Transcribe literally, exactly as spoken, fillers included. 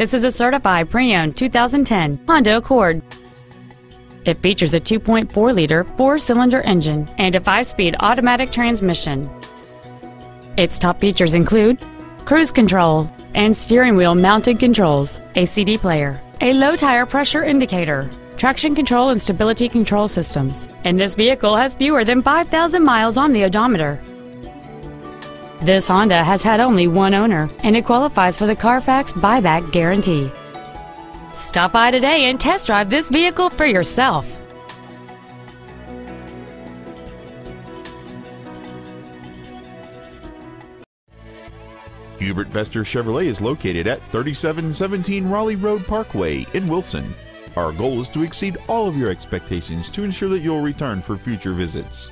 This is a certified pre-owned two thousand ten Honda Accord. It features a two point four liter four-cylinder engine and a five-speed automatic transmission. Its top features include cruise control and steering wheel mounted controls, a C D player, a low tire pressure indicator, traction control and stability control systems, and this vehicle has fewer than five thousand miles on the odometer. This Honda has had only one owner, and it qualifies for the Carfax buyback guarantee. Stop by today and test drive this vehicle for yourself. Hubert Vester Chevrolet is located at thirty-seven seventeen Raleigh Road Parkway in Wilson. Our goal is to exceed all of your expectations to ensure that you'll return for future visits.